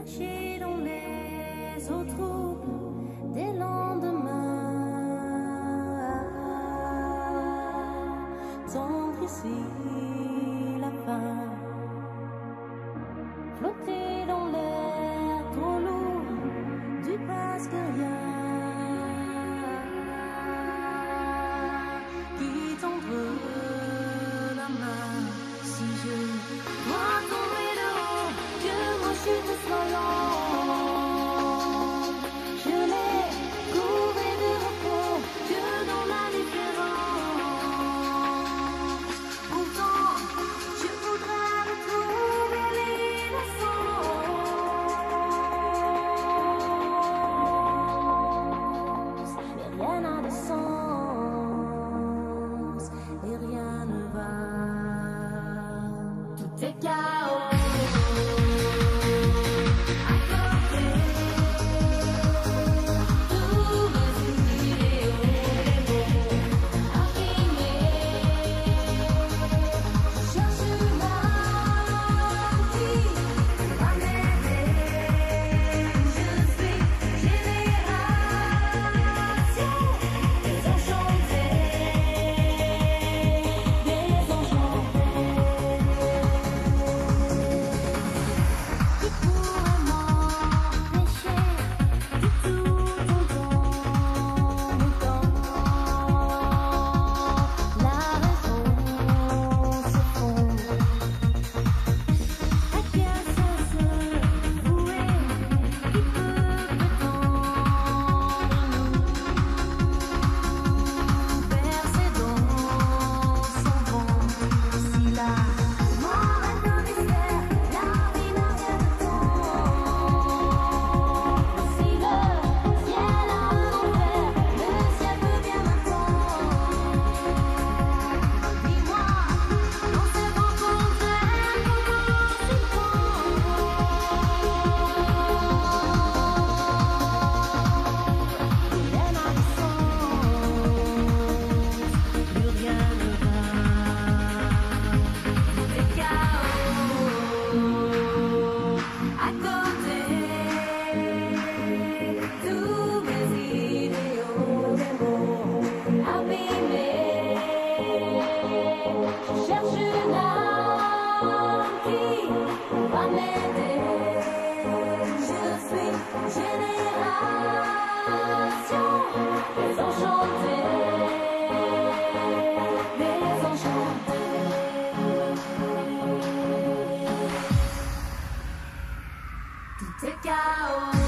Lâchés dans les eaux troubles des lendemains, tendre ici la fin, flotter dans l'air trop lourd du presque rien qui tendre la main. Si je dois tomber de haut, que ma chute soit longue, je l'ai couvée de repos que dans la différence. Pourtant, je voudrais retrouver l'innocence. Mais rien n'a de sens et rien ne va. Tout est chaos. Tout est chaos.